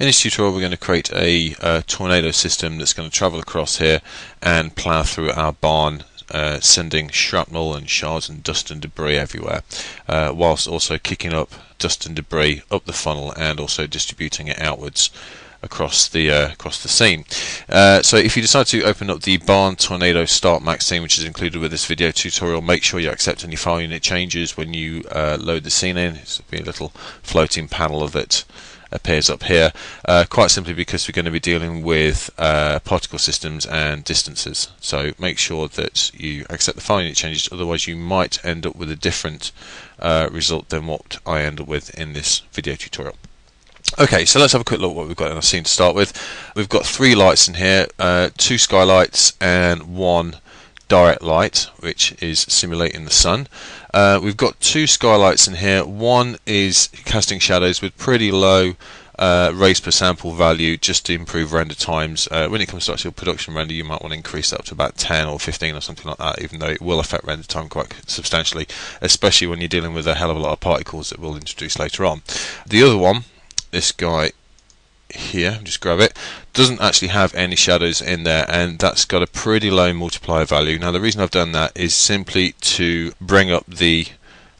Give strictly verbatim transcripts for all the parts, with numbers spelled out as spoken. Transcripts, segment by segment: In this tutorial we're going to create a uh, tornado system that's going to travel across here and plough through our barn, uh, sending shrapnel and shards and dust and debris everywhere, uh, whilst also kicking up dust and debris up the funnel and also distributing it outwards across the uh, across the scene. Uh, so if you decide to open up the Barn Tornado Start Max scene, which is included with this video tutorial, make sure you accept any file unit changes when you uh, load the scene in. It'll be a little floating panel of it appears up here, uh, quite simply because we're going to be dealing with uh, particle systems and distances. So make sure that you accept the file unit changes, otherwise you might end up with a different uh, result than what I end up with in this video tutorial. Okay, so let's have a quick look at what we've got in our scene to start with. We've got three lights in here, uh, two skylights and one direct light, which is simulating the sun. Uh, we've got two skylights in here. One is casting shadows with pretty low uh, rays per sample value just to improve render times. Uh, when it comes to actual production render, you might want to increase that up to about ten or fifteen or something like that, even though it will affect render time quite substantially, especially when you're dealing with a hell of a lot of particles that we'll introduce later on. The other one, this guy here, just grab it, doesn't actually have any shadows in there, and that's got a pretty low multiplier value. Now the reason I've done that is simply to bring up the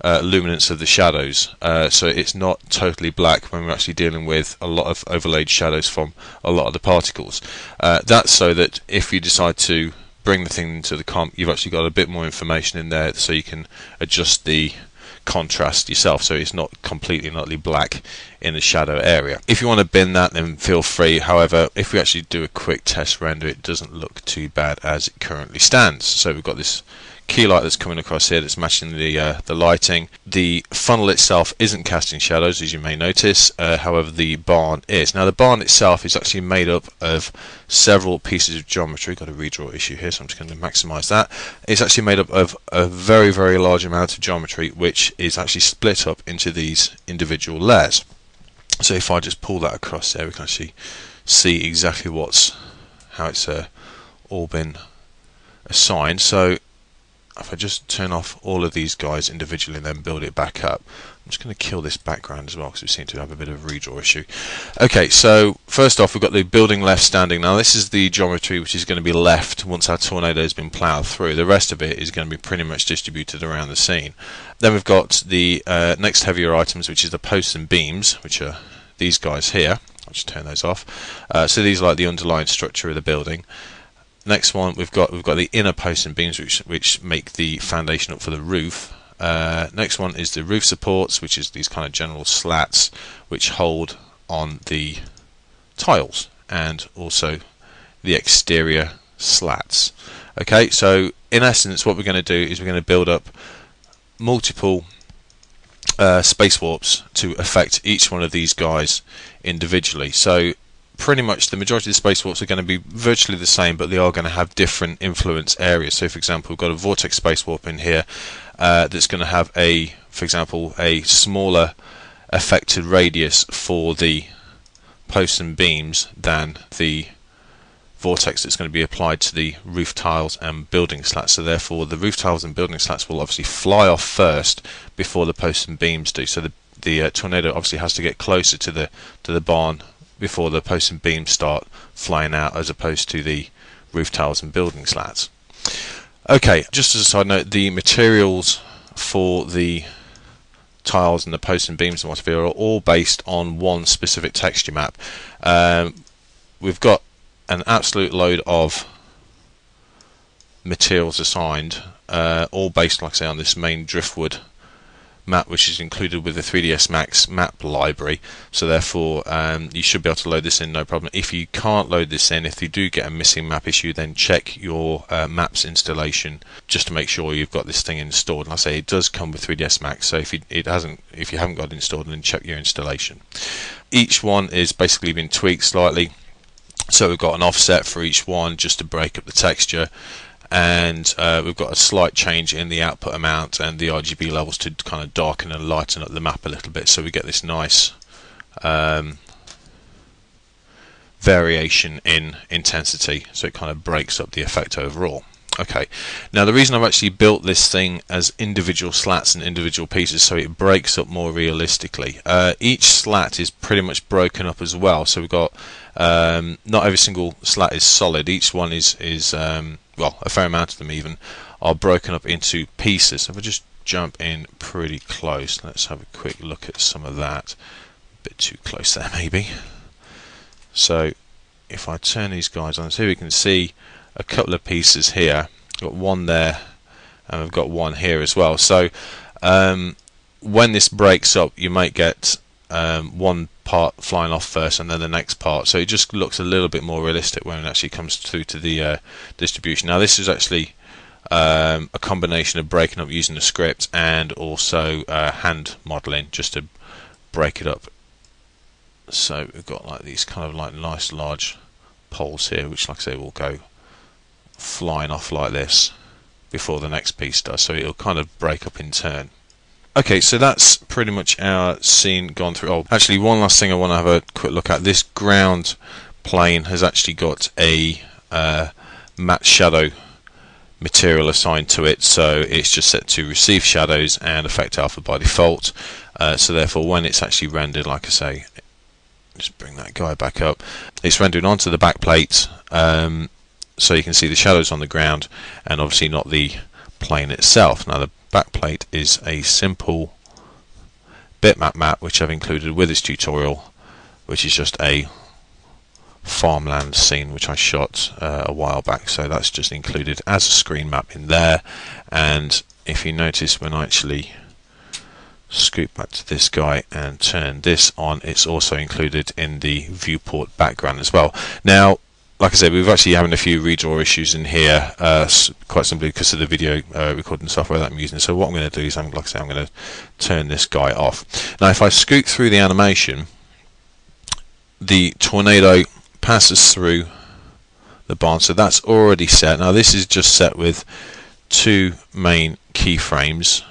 uh, luminance of the shadows, uh, so it's not totally black when we're actually dealing with a lot of overlaid shadows from a lot of the particles. Uh, that's so that if you decide to bring the thing into the comp, you've actually got a bit more information in there so you can adjust the contrast yourself, so it's not completely and utterly black in the shadow area. If you want to bin that, then feel free. However, if we actually do a quick test render, it doesn't look too bad as it currently stands. So we've got this key light that's coming across here that's matching the uh, the lighting. The funnel itself isn't casting shadows, as you may notice, uh, however the barn is. Now the barn itself is actually made up of several pieces of geometry. Got a redraw issue here, so I'm just going to maximize that. It's actually made up of a very very large amount of geometry, which is actually split up into these individual layers. So if I just pull that across there, we can actually see exactly what's how it's uh, all been assigned. So if I just turn off all of these guys individually and then build it back up, I'm just going to kill this background as well because we seem to have a bit of a redraw issue. Okay, so first off we've got the building left standing. Now this is the geometry which is going to be left once our tornado has been ploughed through. The rest of it is going to be pretty much distributed around the scene. Then we've got the uh, next heavier items, which is the posts and beams, which are these guys here. I'll just turn those off. Uh, so these are like the underlying structure of the building. Next one we've got we've got the inner posts and beams, which which make the foundation up for the roof. Uh, next one is the roof supports, which is these kind of general slats which hold on the tiles and also the exterior slats. Okay, so in essence what we're going to do is we're going to build up multiple uh, space warps to affect each one of these guys individually. So pretty much the majority of the space warps are going to be virtually the same, but they are going to have different influence areas. So for example, we've got a vortex space warp in here uh, that's going to have a, for example, a smaller affected radius for the posts and beams than the vortex that's going to be applied to the roof tiles and building slats. So therefore the roof tiles and building slats will obviously fly off first before the posts and beams do. So the, the uh, tornado obviously has to get closer to the to the barn before the posts and beams start flying out, as opposed to the roof tiles and building slats. Okay, just as a side note, the materials for the tiles and the posts and beams and whatever are all based on one specific texture map. Um, we've got an absolute load of materials assigned, uh, all based, like I say, on this main driftwood map, which is included with the three D S Max map library. So therefore um, you should be able to load this in no problem. If you can't load this in, if you do get a missing map issue, then check your uh, maps installation just to make sure you've got this thing installed. And like I say, it does come with three D S Max, so if you, it hasn't, if you haven't got it installed, then check your installation. Each one is basically been tweaked slightly, so we've got an offset for each one just to break up the texture. And uh, we've got a slight change in the output amount and the R G B levels to kind of darken and lighten up the map a little bit, so we get this nice um, variation in intensity, so it kind of breaks up the effect overall. Okay, now the reason I've actually built this thing as individual slats and individual pieces so it breaks up more realistically. Uh, each slat is pretty much broken up as well, so we've got um, not every single slat is solid. Each one is, is um, well, a fair amount of them even are broken up into pieces. So if I just jump in pretty close, let's have a quick look at some of that. A bit too close there maybe. So if I turn these guys on, so we can see a couple of pieces here. Got one there, and I've got one here as well. So um, when this breaks up, you might get um, one part flying off first, and then the next part. So it just looks a little bit more realistic when it actually comes through to the uh, distribution. Now this is actually um, a combination of breaking up using the script and also uh, hand modelling, just to break it up. So we've got like these kind of like nice large poles here, which, like I say, will go flying off like this before the next piece does, so it'll kind of break up in turn. Okay, so that's pretty much our scene gone through. Oh, actually, one last thing I want to have a quick look at. This ground plane has actually got a uh, matte shadow material assigned to it, so it's just set to receive shadows and affect alpha by default. Uh, so therefore, when it's actually rendered, like I say, just bring that guy back up, it's rendered onto the back plate, um, so you can see the shadows on the ground and obviously not the plane itself. Now the back plate is a simple bitmap map which I've included with this tutorial, which is just a farmland scene which I shot uh, a while back, so that's just included as a screen map in there. And if you notice, when I actually scoop back to this guy and turn this on, it's also included in the viewport background as well. Now, like I said, we've actually having a few redraw issues in here, uh, quite simply because of the video uh, recording software that I'm using. So what I'm going to do is, I'm, like I say, I'm going to turn this guy off. Now, if I scoot through the animation, the tornado passes through the barn, so that's already set. Now, this is just set with two main keyframes,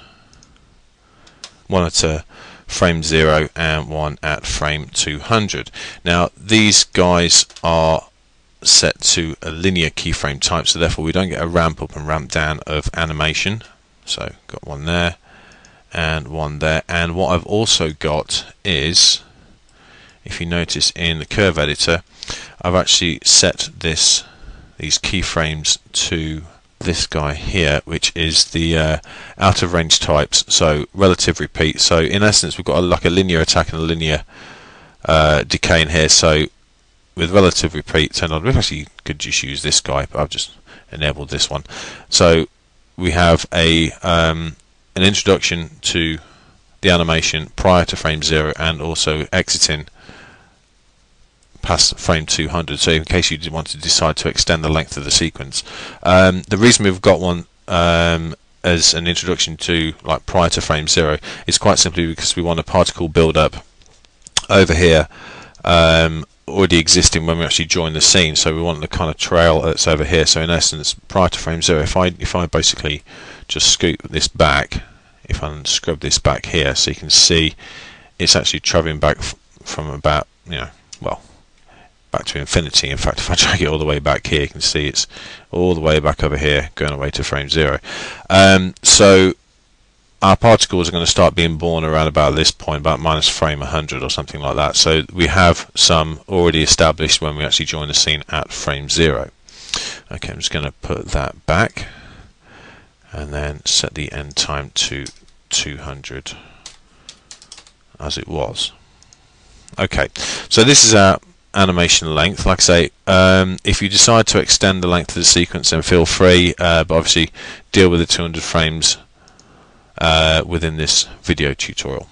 one at a frame zero and one at frame two hundred. Now, these guys are set to a linear keyframe type, so therefore we don't get a ramp up and ramp down of animation. So got one there and one there, and what I've also got is, if you notice in the curve editor, I've actually set this these keyframes to this guy here, which is the uh, out of range types, so relative repeat. So in essence, we've got a, like a linear attack and a linear uh, decay in here. So with relative repeat turned on, we actually could just use this guy, but I've just enabled this one. So we have a um, an introduction to the animation prior to frame zero and also exiting past frame two hundred. So in case you did want to decide to extend the length of the sequence, um, the reason we've got one um, as an introduction to like prior to frame zero is quite simply because we want a particle build up over here. Um, already existing when we actually join the scene, so we want the kind of trail that's over here. So in essence, prior to frame zero, if I if I basically just scoop this back, if I scrub this back here, so you can see it's actually traveling back f from about, you know, well, back to infinity. In fact, if I drag it all the way back here, you can see it's all the way back over here, going away to frame zero. Um, so our particles are going to start being born around about this point, about minus frame one hundred or something like that. So we have some already established when we actually join the scene at frame zero. Okay, I'm just going to put that back and then set the end time to two hundred as it was. Okay, so this is our animation length. Like I say, um, if you decide to extend the length of the sequence, then feel free, uh, but obviously deal with the two hundred frames Uh, within this video tutorial.